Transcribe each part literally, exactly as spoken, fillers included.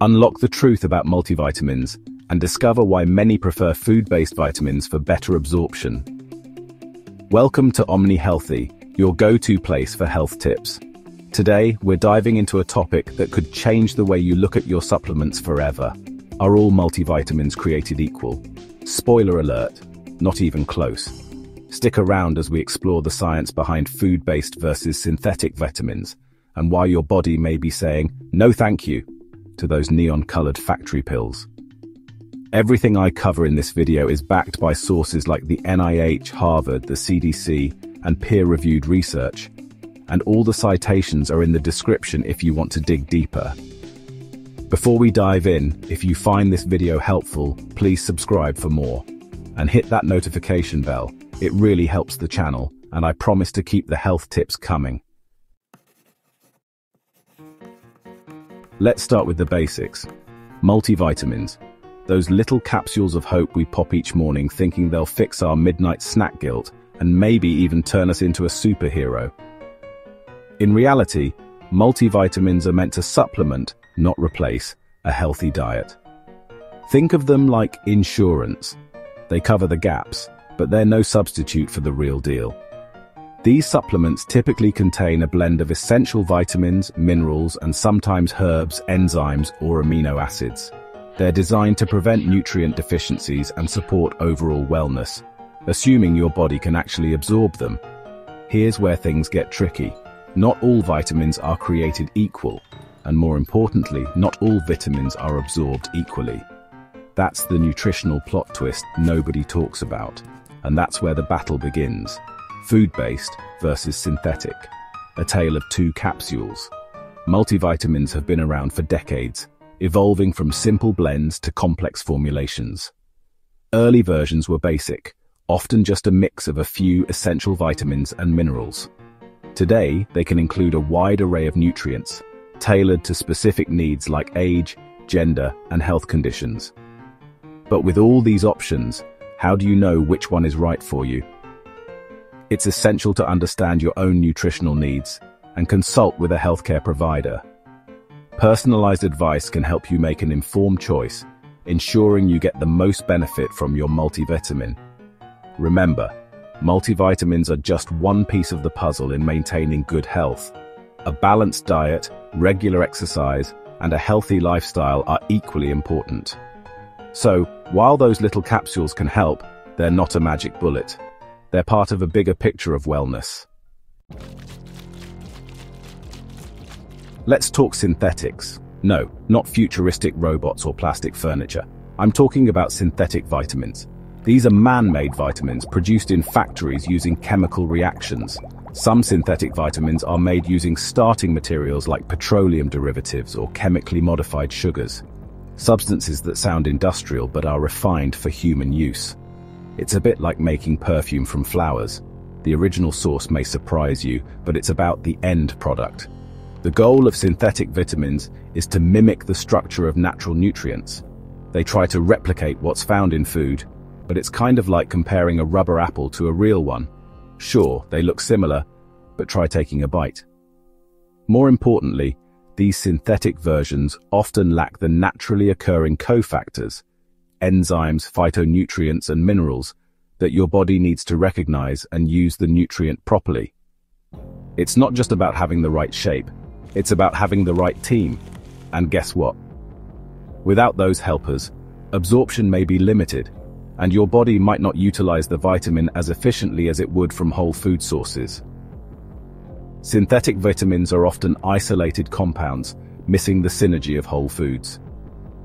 Unlock the truth about multivitamins and discover why many prefer food-based vitamins for better absorption. Welcome to Omni Healthy, your go-to place for health tips. Today, we're diving into a topic that could change the way you look at your supplements forever. Are all multivitamins created equal? Spoiler alert, not even close. Stick around as we explore the science behind food-based versus synthetic vitamins, and why your body may be saying, no thank you, to those neon-colored factory pills. Everything I cover in this video is backed by sources like the N I H, Harvard, the C D C, and peer-reviewed research, and all the citations are in the description if you want to dig deeper. Before we dive in, if you find this video helpful, please subscribe for more, and hit that notification bell. It really helps the channel, and I promise to keep the health tips coming. Let's start with the basics. Multivitamins. Those little capsules of hope we pop each morning thinking they'll fix our midnight snack guilt and maybe even turn us into a superhero. In reality, multivitamins are meant to supplement, not replace, a healthy diet. Think of them like insurance. They cover the gaps, but they're no substitute for the real deal. These supplements typically contain a blend of essential vitamins, minerals, and sometimes herbs, enzymes, or amino acids. They're designed to prevent nutrient deficiencies and support overall wellness, assuming your body can actually absorb them. Here's where things get tricky. Not all vitamins are created equal, and more importantly, not all vitamins are absorbed equally. That's the nutritional plot twist nobody talks about. And that's where the battle begins. Food-based versus synthetic. A tale of two capsules. Multivitamins have been around for decades, evolving from simple blends to complex formulations. Early versions were basic, often just a mix of a few essential vitamins and minerals. Today, they can include a wide array of nutrients, tailored to specific needs like age, gender, and health conditions. But with all these options, how do you know which one is right for you? It's essential to understand your own nutritional needs and consult with a healthcare provider. Personalized advice can help you make an informed choice, ensuring you get the most benefit from your multivitamin. Remember, multivitamins are just one piece of the puzzle in maintaining good health. A balanced diet, regular exercise, and a healthy lifestyle are equally important. So, while those little capsules can help, they're not a magic bullet. They're part of a bigger picture of wellness. Let's talk synthetics. No, not futuristic robots or plastic furniture. I'm talking about synthetic vitamins. These are man-made vitamins produced in factories using chemical reactions. Some synthetic vitamins are made using starting materials like petroleum derivatives or chemically modified sugars. Substances that sound industrial but are refined for human use. It's a bit like making perfume from flowers. The original source may surprise you, but it's about the end product. The goal of synthetic vitamins is to mimic the structure of natural nutrients. They try to replicate what's found in food, but it's kind of like comparing a rubber apple to a real one. Sure, they look similar, but try taking a bite. More importantly, these synthetic versions often lack the naturally occurring cofactors, enzymes, phytonutrients, and minerals that your body needs to recognize and use the nutrient properly. It's not just about having the right shape, it's about having the right team. And guess what? Without those helpers, absorption may be limited, and your body might not utilize the vitamin as efficiently as it would from whole food sources. Synthetic vitamins are often isolated compounds, missing the synergy of whole foods.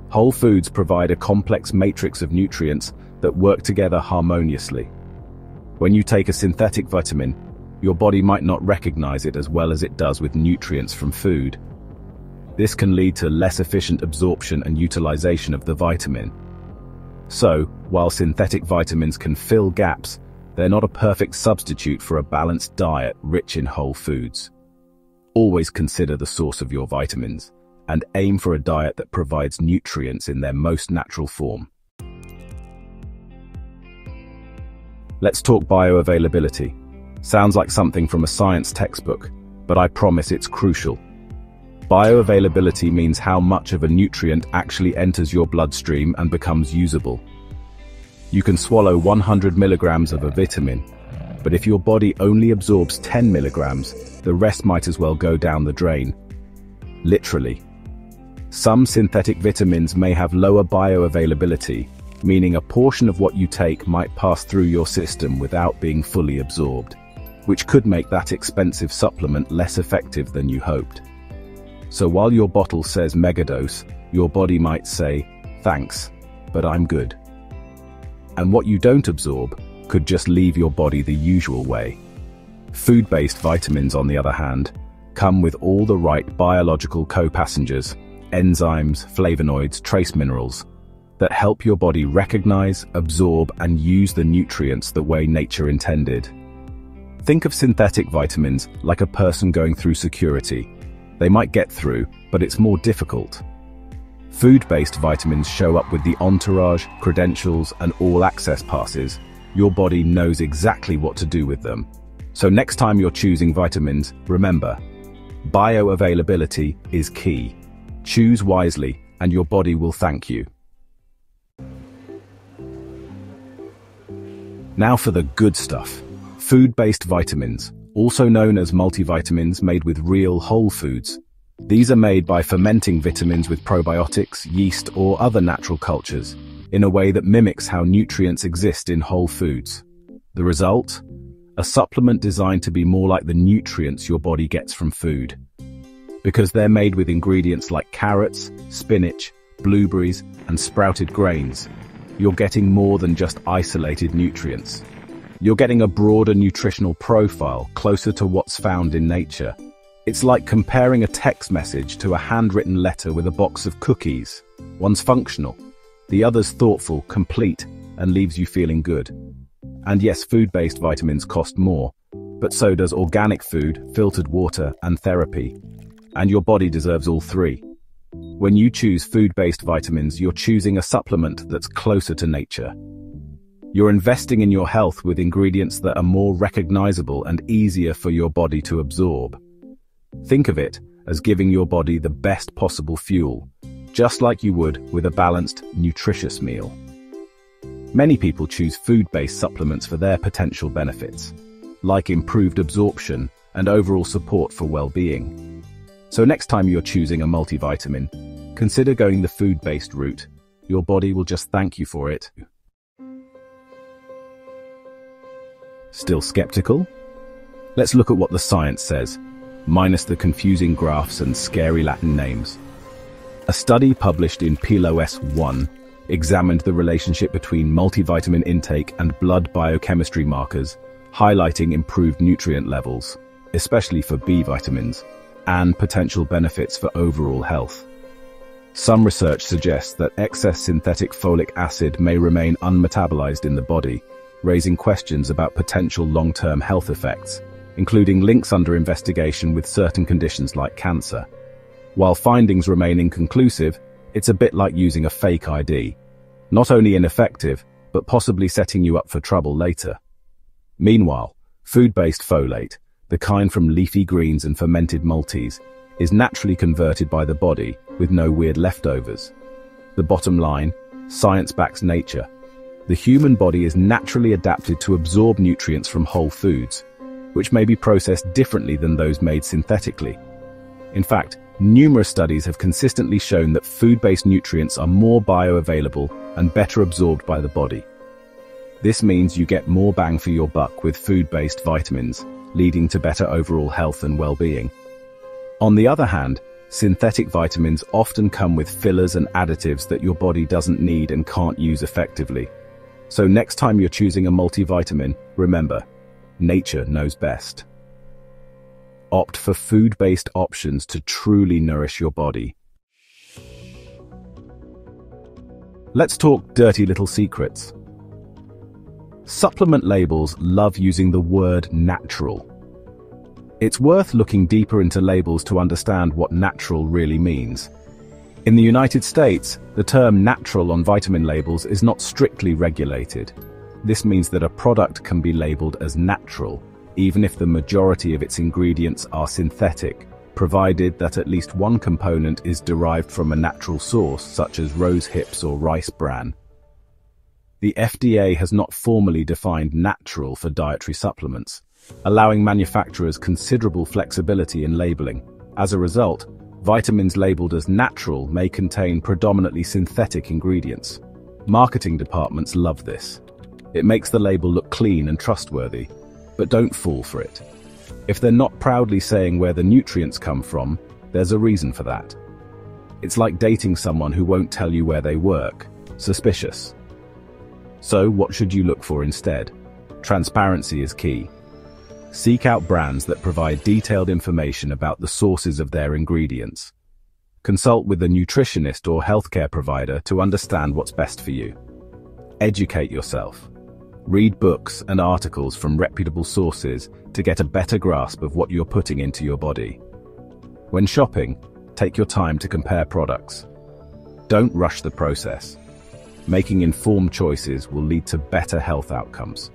Whole foods provide a complex matrix of nutrients that work together harmoniously. When you take a synthetic vitamin, your body might not recognize it as well as it does with nutrients from food. This can lead to less efficient absorption and utilization of the vitamin. So, while synthetic vitamins can fill gaps, they're not a perfect substitute for a balanced diet rich in whole foods. Always consider the source of your vitamins and aim for a diet that provides nutrients in their most natural form. Let's talk bioavailability. Sounds like something from a science textbook, but I promise it's crucial. Bioavailability means how much of a nutrient actually enters your bloodstream and becomes usable. You can swallow one hundred milligrams of a vitamin, but if your body only absorbs ten milligrams, the rest might as well go down the drain. Literally. Some synthetic vitamins may have lower bioavailability, meaning a portion of what you take might pass through your system without being fully absorbed, which could make that expensive supplement less effective than you hoped. So while your bottle says megadose, your body might say, "Thanks, but I'm good." And what you don't absorb could just leave your body the usual way. Food-based vitamins, on the other hand, come with all the right biological co-passengers, enzymes, flavonoids, trace minerals, that help your body recognize, absorb, and use the nutrients the way nature intended. Think of synthetic vitamins like a person going through security. They might get through, but it's more difficult. Food-based vitamins show up with the entourage, credentials, and all-access passes. Your body knows exactly what to do with them. So next time you're choosing vitamins, remember, bioavailability is key. Choose wisely, and your body will thank you. Now for the good stuff. Food-based vitamins, also known as multivitamins, made with real whole foods. These are made by fermenting vitamins with probiotics, yeast, or other natural cultures, in a way that mimics how nutrients exist in whole foods. The result? A supplement designed to be more like the nutrients your body gets from food. Because they're made with ingredients like carrots, spinach, blueberries, and sprouted grains, you're getting more than just isolated nutrients. You're getting a broader nutritional profile, closer to what's found in nature. It's like comparing a text message to a handwritten letter with a box of cookies. One's functional, the other's thoughtful, complete, and leaves you feeling good. And yes, food-based vitamins cost more, but so does organic food, filtered water, and therapy. And your body deserves all three. When you choose food-based vitamins, you're choosing a supplement that's closer to nature. You're investing in your health with ingredients that are more recognizable and easier for your body to absorb. Think of it as giving your body the best possible fuel, just like you would with a balanced, nutritious meal. Many people choose food-based supplements for their potential benefits, like improved absorption and overall support for well-being. So next time you're choosing a multivitamin, consider going the food-based route. Your body will just thank you for it. Still skeptical? Let's look at what the science says, minus the confusing graphs and scary Latin names. A study published in PLOS One examined the relationship between multivitamin intake and blood biochemistry markers, highlighting improved nutrient levels, especially for B vitamins, and potential benefits for overall health. Some research suggests that excess synthetic folic acid may remain unmetabolized in the body, raising questions about potential long-term health effects, including links under investigation with certain conditions like cancer. While findings remain inconclusive, it's a bit like using a fake I D. Not only ineffective, but possibly setting you up for trouble later. Meanwhile, food-based folate, the kind from leafy greens and fermented multis, is naturally converted by the body, with no weird leftovers. The bottom line, science backs nature. The human body is naturally adapted to absorb nutrients from whole foods, which may be processed differently than those made synthetically. In fact, numerous studies have consistently shown that food-based nutrients are more bioavailable and better absorbed by the body. This means you get more bang for your buck with food-based vitamins, leading to better overall health and well-being. On the other hand, synthetic vitamins often come with fillers and additives that your body doesn't need and can't use effectively. So next time you're choosing a multivitamin, remember, nature knows best. Opt for food-based options to truly nourish your body. Let's talk dirty little secrets. Supplement labels love using the word natural. It's worth looking deeper into labels to understand what natural really means. In the United States, the term natural on vitamin labels is not strictly regulated. This means that a product can be labeled as natural, even if the majority of its ingredients are synthetic, provided that at least one component is derived from a natural source, such as rose hips or rice bran. The F D A has not formally defined natural for dietary supplements, allowing manufacturers considerable flexibility in labeling. As a result, vitamins labeled as natural may contain predominantly synthetic ingredients. Marketing departments love this. It makes the label look clean and trustworthy, but don't fall for it. If they're not proudly saying where the nutrients come from, there's a reason for that. It's like dating someone who won't tell you where they work. Suspicious. So what should you look for instead? Transparency is key. Seek out brands that provide detailed information about the sources of their ingredients. Consult with a nutritionist or healthcare provider to understand what's best for you. Educate yourself. Read books and articles from reputable sources to get a better grasp of what you're putting into your body. When shopping, take your time to compare products. Don't rush the process. Making informed choices will lead to better health outcomes.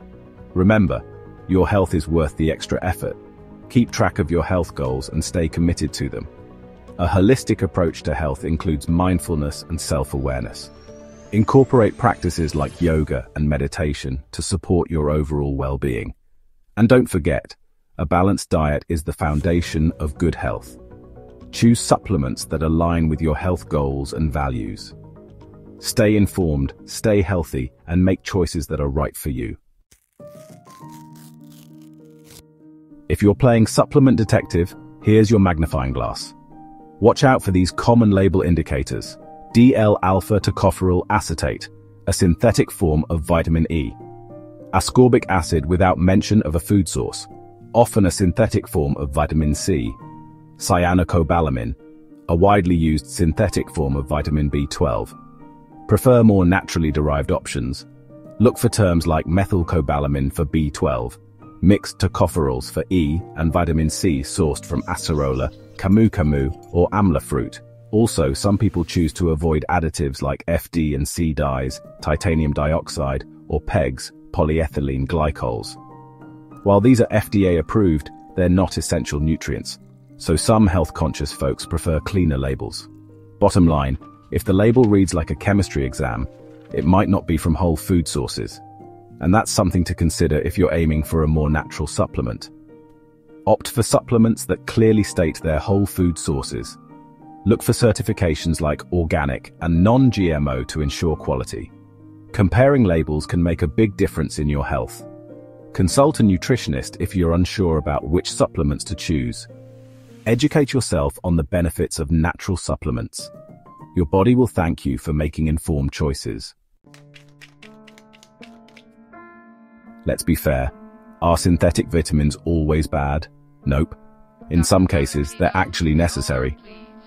Remember, your health is worth the extra effort. Keep track of your health goals and stay committed to them. A holistic approach to health includes mindfulness and self-awareness. Incorporate practices like yoga and meditation to support your overall well-being. And don't forget, a balanced diet is the foundation of good health. Choose supplements that align with your health goals and values. Stay informed, stay healthy, and make choices that are right for you. If you're playing supplement detective, here's your magnifying glass. Watch out for these common label indicators. D L alpha tocopheryl acetate, a synthetic form of vitamin E. Ascorbic acid without mention of a food source, often a synthetic form of vitamin C. Cyanocobalamin, a widely used synthetic form of vitamin B twelve. Prefer more naturally derived options. Look for terms like methylcobalamin for B twelve. Mixed tocopherols for E and vitamin C sourced from acerola, camu camu, or amla fruit. Also, some people choose to avoid additives like F D and C dyes, titanium dioxide, or P E Gs, polyethylene glycols. While these are F D A approved, they're not essential nutrients, so some health-conscious folks prefer cleaner labels. Bottom line, if the label reads like a chemistry exam, it might not be from whole food sources. And that's something to consider if you're aiming for a more natural supplement. Opt for supplements that clearly state their whole food sources. Look for certifications like organic and non G M O to ensure quality. Comparing labels can make a big difference in your health. Consult a nutritionist if you're unsure about which supplements to choose. Educate yourself on the benefits of natural supplements. Your body will thank you for making informed choices. Let's be fair. Are synthetic vitamins always bad? Nope. In some cases, they're actually necessary.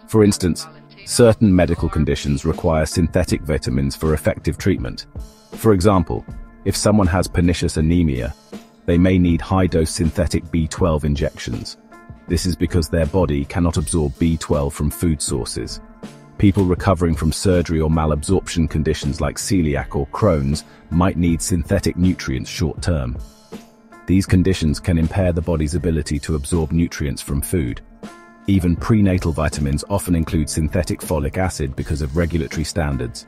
For instance, certain medical conditions require synthetic vitamins for effective treatment. For example, if someone has pernicious anemia, they may need high-dose synthetic B twelve injections. This is because their body cannot absorb B twelve from food sources. People recovering from surgery or malabsorption conditions like celiac or Crohn's might need synthetic nutrients short-term. These conditions can impair the body's ability to absorb nutrients from food. Even prenatal vitamins often include synthetic folic acid because of regulatory standards.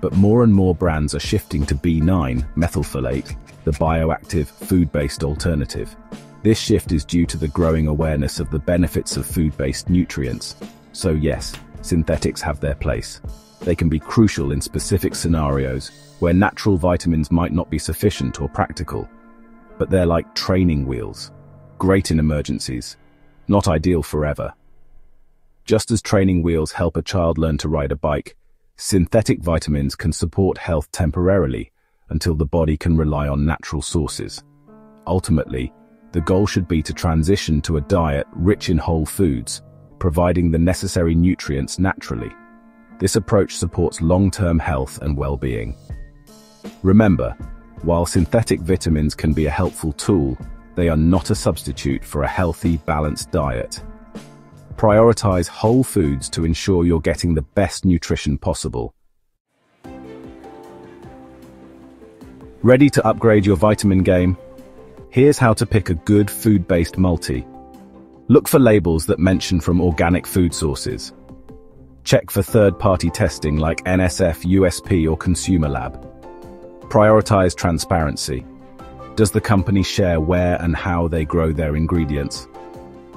But more and more brands are shifting to B nine methylfolate, the bioactive, food-based alternative. This shift is due to the growing awareness of the benefits of food-based nutrients. So yes, synthetics have their place. They can be crucial in specific scenarios where natural vitamins might not be sufficient or practical, but they're like training wheels. Great in emergencies, not ideal forever. Just as training wheels help a child learn to ride a bike, synthetic vitamins can support health temporarily until the body can rely on natural sources. Ultimately, the goal should be to transition to a diet rich in whole foods, providing the necessary nutrients naturally. This approach supports long-term health and well-being. Remember, while synthetic vitamins can be a helpful tool, they are not a substitute for a healthy, balanced diet. Prioritize whole foods to ensure you're getting the best nutrition possible. Ready to upgrade your vitamin game? Here's how to pick a good food-based multi. Look for labels that mention from organic food sources. Check for third-party testing like N S F, U S P, or Consumer Lab. Prioritize transparency. Does the company share where and how they grow their ingredients?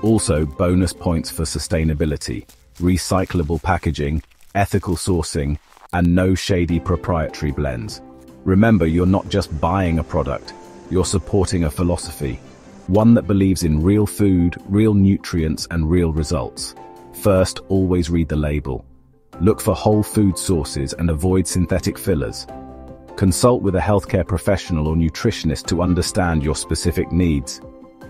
Also, bonus points for sustainability, recyclable packaging, ethical sourcing, and no shady proprietary blends. Remember, you're not just buying a product, you're supporting a philosophy, one that believes in real food, real nutrients, and real results. First, always read the label. Look for whole food sources and avoid synthetic fillers. Consult with a healthcare professional or nutritionist to understand your specific needs.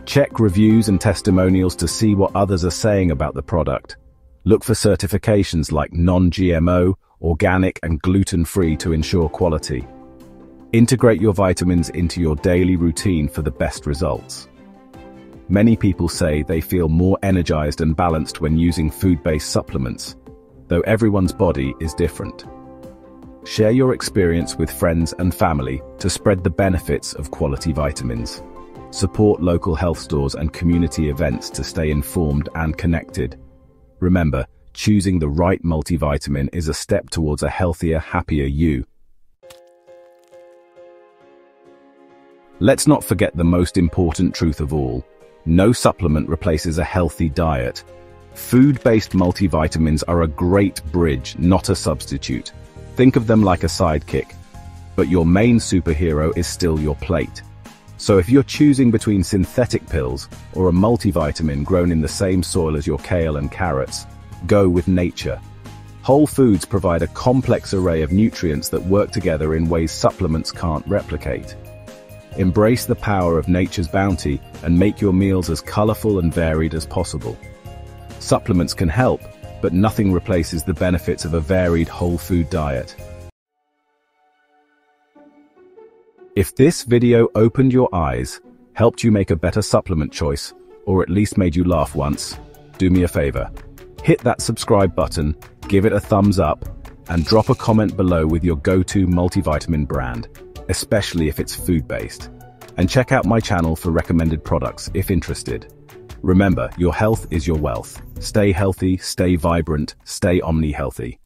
Check reviews and testimonials to see what others are saying about the product. Look for certifications like non G M O, organic, and gluten-free to ensure quality. Integrate your vitamins into your daily routine for the best results. Many people say they feel more energized and balanced when using food-based supplements, though everyone's body is different. Share your experience with friends and family to spread the benefits of quality vitamins. Support local health stores and community events to stay informed and connected. Remember, choosing the right multivitamin is a step towards a healthier, happier you. Let's not forget the most important truth of all. No supplement replaces a healthy diet. Food-based multivitamins are a great bridge, not a substitute. Think of them like a sidekick, but your main superhero is still your plate. So if you're choosing between synthetic pills or a multivitamin grown in the same soil as your kale and carrots, go with nature. Whole foods provide a complex array of nutrients that work together in ways supplements can't replicate. Embrace the power of nature's bounty and make your meals as colorful and varied as possible. Supplements can help, but nothing replaces the benefits of a varied whole food diet. If this video opened your eyes, helped you make a better supplement choice, or at least made you laugh once, do me a favor. Hit that subscribe button, give it a thumbs up, and drop a comment below with your go-to multivitamin brand, especially if it's food-based. And check out my channel for recommended products if interested. Remember, your health is your wealth. Stay healthy, stay vibrant, stay Omni Healthy.